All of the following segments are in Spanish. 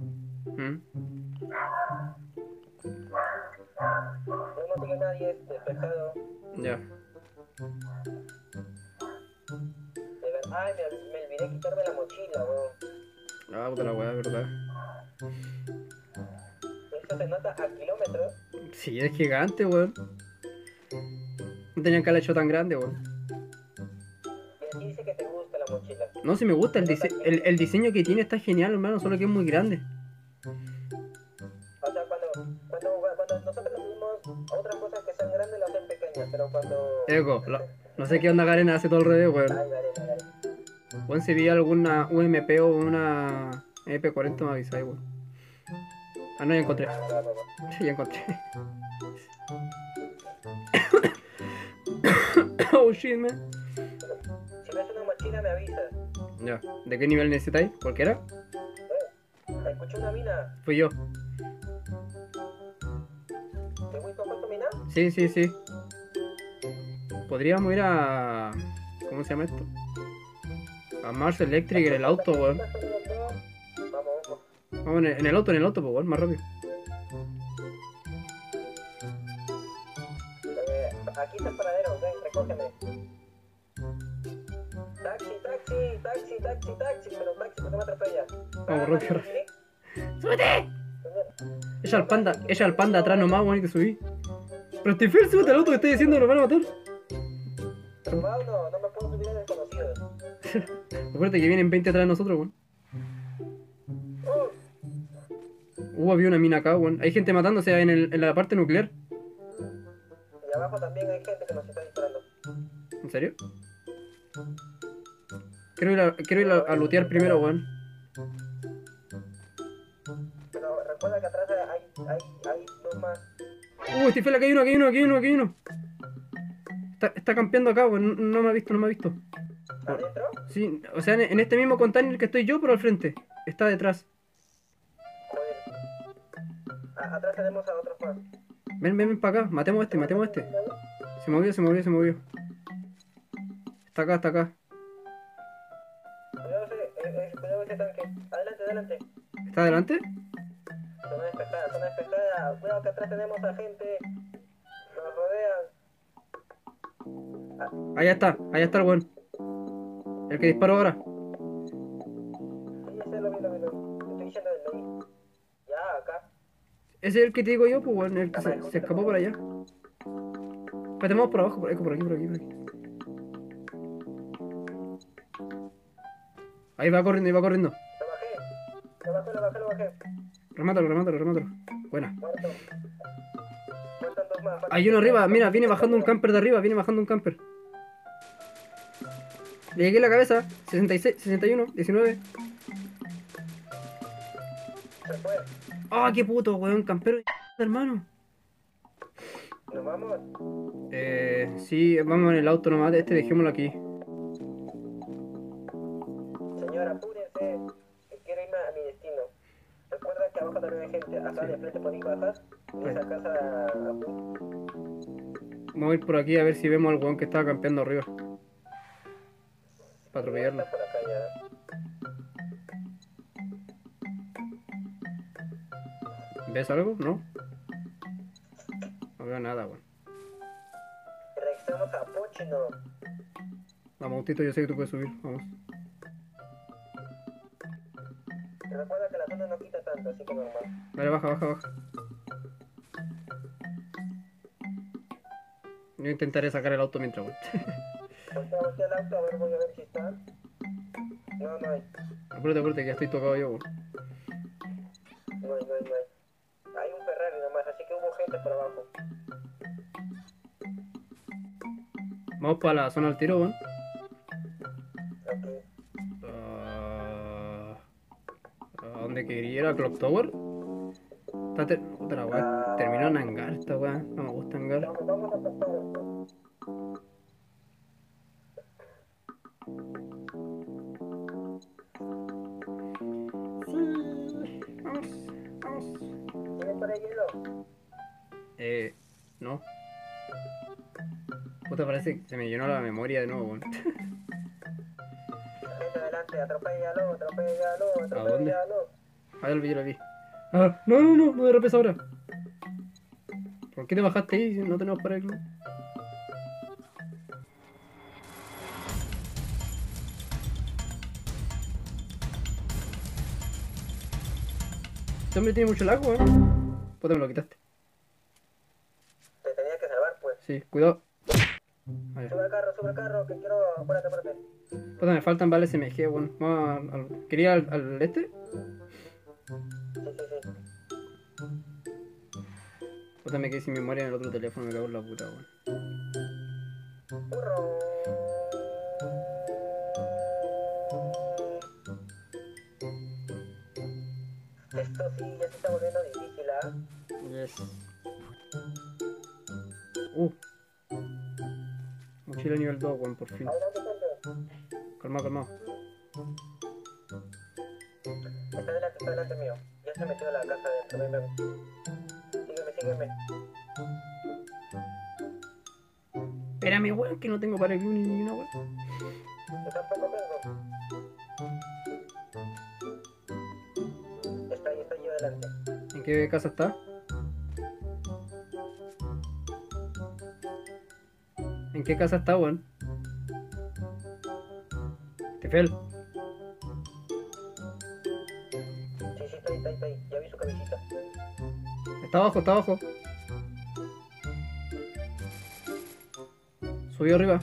No tiene nadie, despejado. Ya. Ay, me olvidé quitarme la mochila, weón. Ah, puta la weá, verdad. Eso se nota a kilómetros. Sí, es gigante, weón. No tenían que haberla hecho tan grande, weón. Y aquí dice que te gusta la mochila. No, si me gusta, el diseño que tiene está genial, hermano, solo que es muy grande. O sea, cuando nosotros vimos otras cosas que son grandes, las hacen pequeñas, pero cuando... Eco, no sé qué onda Garena hace todo al revés, weón. Ay, Garena. Weón, si vi alguna UMP o una MP40 me avisáis, weón. Ah, no, ya encontré. Ya encontré. Oh shit, man. Si ves una mochila me avisas. Ya, ¿de qué nivel necesitáis? ¿Cualquiera? Escuché una mina. Fui yo. ¿Te voy con tu mina? Sí, sí, sí. Podríamos ir a... ¿Cómo se llama esto? A Mars Electric en el auto, weón. Vamos en el auto, weón, más rápido. Aquí está el paradero, ven, recógeme. Taxi, taxi, taxi, taxi, taxi, pero taxi, no me atropella. Vamos, rápido. ¡Súbete! Ella al panda atrás nomás, weón, y te subí. Pero Stefan, súbete al auto que estoy diciendo, nos van a matar. Wow, no me puedo subir a desconocidos. Acuérdate que vienen 20 atrás de nosotros, weón. Había una mina acá, weón. Hay gente matándose en la parte nuclear. Y abajo también hay gente que nos está disparando. ¿En serio? Quiero ir a lootear primero, weón. Pero recuerda que atrás hay dos más. Stefan, aquí hay uno, aquí hay uno, aquí hay uno, aquí hay uno. Está campeando acá, weón. No me ha visto, no me ha visto. ¿Adentro? Sí, o sea, en este mismo container que estoy yo, pero al frente. Está detrás. Joder. Atrás tenemos a otros más. Ven para acá. Matemos a este, matemos a este. Se movió. Está acá. Cuidado ese tanque. Adelante. ¿Está adelante? Zona despejada. Cuidado que atrás tenemos a gente. Nos rodean. Allá está el weón. El que disparó ahora. Sí, ese lo vi. Estoy diciendo del ahí. Ya, acá. Ese es el que te digo yo, pues weón, el que se escapó por allá. Espérate, vamos por abajo, por aquí. Ahí va corriendo. Lo bajé. Remátalo. Buena. Muerto. Hay uno arriba, mira, viene bajando un camper de arriba. Le llegué la cabeza, 66, 61, 19. Se fue. Ah, qué puto, weón, campero de hermano. ¿Nos vamos? Sí, vamos en el auto nomás, dejémoslo aquí. Señora, apúrese, quiero irme a mi destino. Recuerda que abajo también hay gente, acá de frente por ahí bajas. Esa casa... Vamos a ir por aquí a ver si vemos al weón que estaba campeando arriba. Para atropellarlo. ¿Ves algo? No. No veo nada, weón. Regresamos a Pochino. Vamos, Autito, yo sé que tú puedes subir. Vamos. Recuerda que la zona no quita tanto, así que normal. Vale, baja. Yo intentaré sacar el auto mientras voy. Voltea el auto, voy a ver si está. No hay. Apúrate, que ya estoy tocado yo, bro. No hay. Hay un Ferrari nomás, así que hubo gente por abajo. Vamos para la zona del tiro, bro. ¿A dónde quería ir? ¿A Clock Tower? Otra weá, terminó en Hangar esta weá, no me gusta Hangar. Sí, vamos. ¿Tienes para el hielo? No. Puta, parece que se me llenó la memoria de nuevo, weón. Adelante, atropéllalo. ¿A dónde? Ahí el vídeo lo vi. Ah, no, no, no, no derrapes ahora. ¿Por qué te bajaste ahí si no tenemos para el club? Este hombre tiene mucho lago, Puta, me lo quitaste. Te tenías que salvar, pues. Sí, cuidado. Ahí. Sube el carro, que quiero... Apúrate, apúrate. Puta, me faltan balas SMG, bueno. Vamos al... ¿Quería al este? Sí. Puta, me quedé sin memoria en el otro teléfono, me cago en la puta, Burro. Esto sí, ya se está volviendo difícil, Yes. Mochila nivel 2, weón, por fin. Calmado, calmado. Está de la que está delante mío. Ya se ha metido la casa dentro, ven. Sígueme, sígueme. Espérame, weón, que no tengo para el ni una, weón. Yo tampoco tengo. ¿En qué casa está? ¿En qué casa está, weón? Tefel. Sí, sí, está ahí, ya vi su cabecita. Está abajo, está abajo. Subió arriba.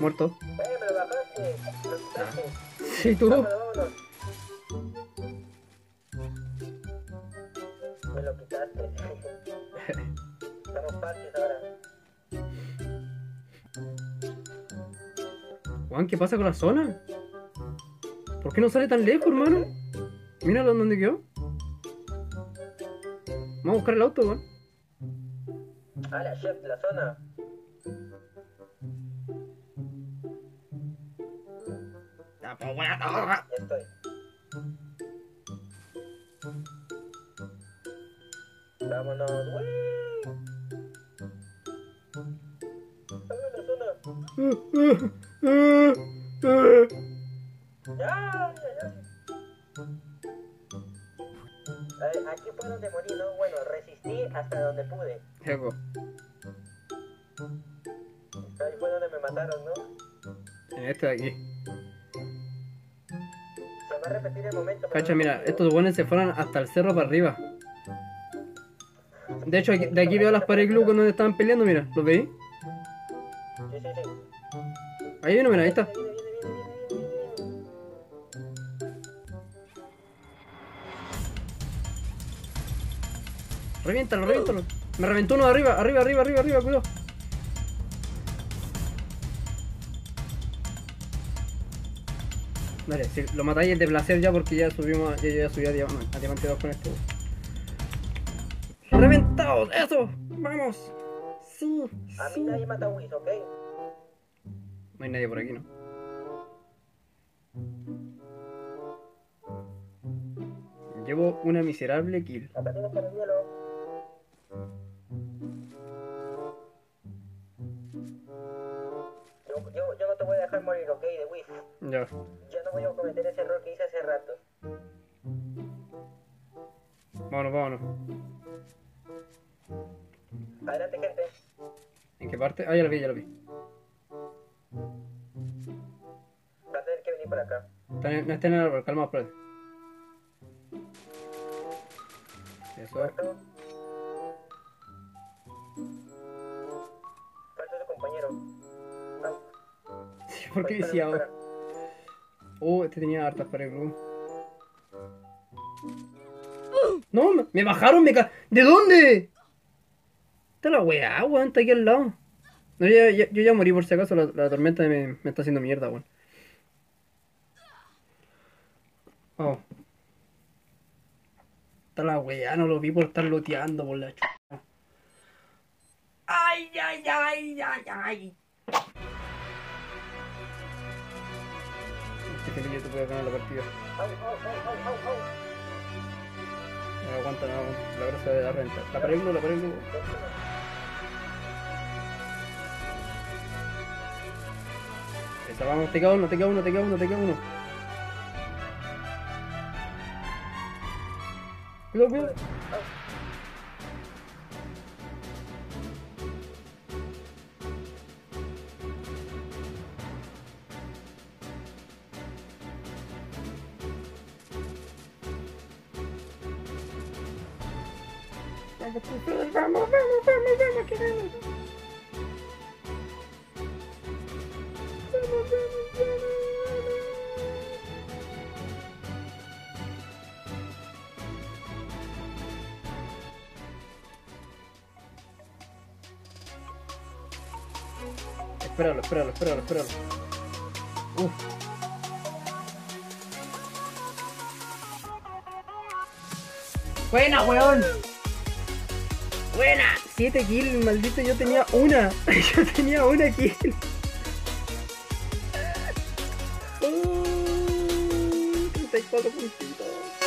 Muerto. Me lo bajaste, lo quitaste. Sí, tú. Vámonos. ¿Qué pasa con la zona? ¿Por qué no sale tan lejos, hermano? Mira dónde quedó. Vamos a buscar el auto, weón. A la chef, la zona. Estoy. Vámonos, güey. La zona. Aquí fue donde morí, ¿no? Bueno, resistí hasta donde pude. Ego. Ahí fue donde me mataron, ¿no? En este de aquí. Se va a repetir el momento. Cacha, mira, estos buenos se fueron hasta el cerro para arriba. De hecho, de aquí veo las paredes glue donde estaban peleando, mira, ¿lo veis? Sí, sí, sí. Ahí viene, mira, ahí está. Reviéntalo, reviéntalo. Me reventó uno de arriba, arriba, cuidado. Vale, si lo matáis es de placer ya porque ya subimos, ya subí a Diamante 2 con esto. ¡Reventados! ¡Eso! ¡Vamos! Sí, sí. A mí nadie mata a Wiz, ¿ok? No hay nadie por aquí, ¿no? Llevo una miserable kill. Acá tienes para el hielo. Yo no te voy a dejar morir, ¿ok? De Wiz. Ya. Yo no voy a cometer ese error que hice hace rato. Vámonos, vámonos. Adelante, gente. ¿En qué parte? Ah, ya lo vi, ya lo vi. Va a tener que venir para acá. No está en el árbol, calma, espérate. Eso es. Falta tu compañero. Sí, ¿por qué decía ahora? Oh, este tenía hartas para el club. No, me bajaron, ¿De dónde? Está la weá, weón, está aquí al lado. No, yo ya morí por si acaso, la tormenta me está haciendo mierda, weón. Oh. Está la weá, no lo vi por estar looteando por la chupa. Ay, ay, ay, ay, ay. Este pequeño te puede ganar la partida. No aguanta nada, no, la grasa de la renta. La prendo, la prendo. Vamos, te queda uno, te queda uno, te queda uno, te queda uno. Cuidado, cuidado. Vamos, vamos, vamos, vamos, que vamos. Vamos, vamos, vamos. Espéralo, espéralo, espéralo, espéralo. Uf. Buena, weón. Buena. 7 kills, maldito, yo tenía una. Yo tenía una kill. Oh, 34 puntitos.